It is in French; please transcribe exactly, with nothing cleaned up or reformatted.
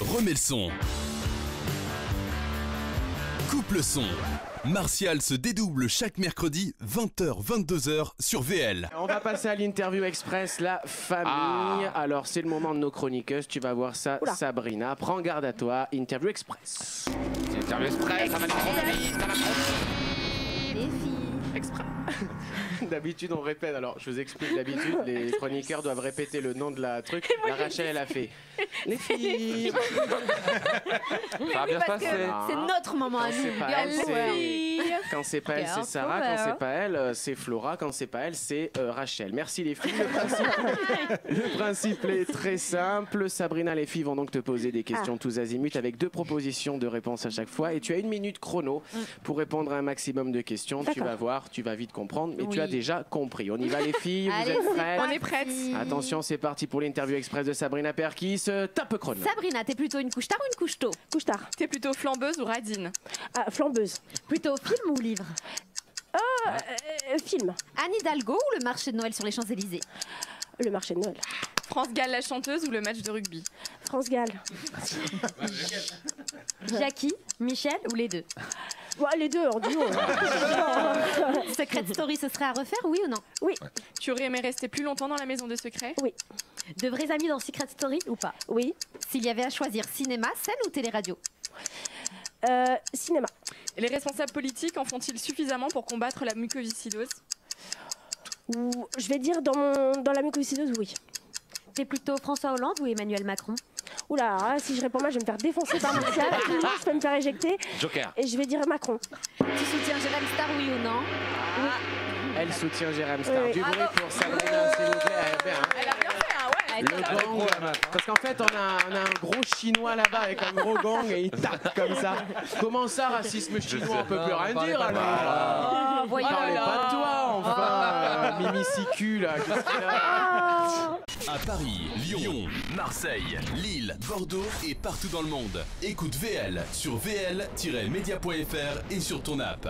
Remets le son. Coupe le son. Martial se dédouble chaque mercredi vingt heures-vingt-deux heures sur V L. On va passer à l'interview express, la famille. Ah. Alors c'est le moment de nos chroniqueuses, tu vas voir ça. Oula. Sabrina, prends garde à toi, interview express. Interview express, ça va les filles. Express. D'habitude on répète, alors je vous explique, d'habitude les chroniqueurs doivent répéter le nom de la truc. La Rachel elle a fait les filles. Ça va bien se passer. C'est notre moment à nous. Quand c'est pas elle c'est Sarah, quand c'est pas elle c'est Flora, quand c'est pas elle c'est euh, Rachel. Merci les filles. Le principe, le principe est très simple. Sabrina, les filles vont donc te poser des questions ah. tous azimuts avec deux propositions de réponse à chaque fois et tu as une minute chrono pour répondre à un maximum de questions. Tu vas voir, tu vas vite comprendre, mais oui. tu as déjà compris. On y va les filles, vous êtes prêtes? On est prêtes. Attention, c'est parti pour l'interview express de Sabrina Perquis. Tape chrono. Sabrina, t'es plutôt une couche-tard ou une couche-tôt? Couche-tard. T'es plutôt flambeuse ou radine? Ah, flambeuse. Plutôt film ou livre? Oh, euh, euh, film. Anne Hidalgo ou le marché de Noël sur les Champs-Élysées? Le marché de Noël. France Gall la chanteuse ou le match de rugby? France Gall. Jackie, Michel ou les deux? Ouais, les deux, en duo. Secret Story, ce serait à refaire, oui ou non? Oui. Ouais. Tu aurais aimé rester plus longtemps dans la maison des secrets? Oui. De vrais amis dans Secret Story ou pas? Oui. S'il y avait à choisir, cinéma, scène ou téléradio? euh, Cinéma. Et les responsables politiques en font-ils suffisamment pour combattre la mucoviscidose? Ou, je vais dire dans, mon, dans la mucoviscidose, oui. T'es plutôt François Hollande ou Emmanuel Macron? Oula, si je réponds mal, je vais me faire défoncer par Martial. Je peux me faire éjecter. Joker. Et je vais dire Macron. Tu soutiens Jérémy Star, oui ou non? Ah. Oui. Elle soutient Jérémy Star. Oui. Du bruit ah pour Sabrina, s'il vous plaît. Elle a bien fait, hein, ouais. Le ah, gang. Ouais. Parce qu'en fait, on a, on a un gros chinois là-bas avec un gros gang et il tape comme ça. Comment ça, racisme chinois? On peut plus rien dire, alors. Oh, voyons. Parlez pas de toi, enfin. Oh. Mimi Sicule, là. À Paris, Lyon, Marseille, Lille, Bordeaux et partout dans le monde. Écoute V L sur V L tiret media point F R et sur ton app.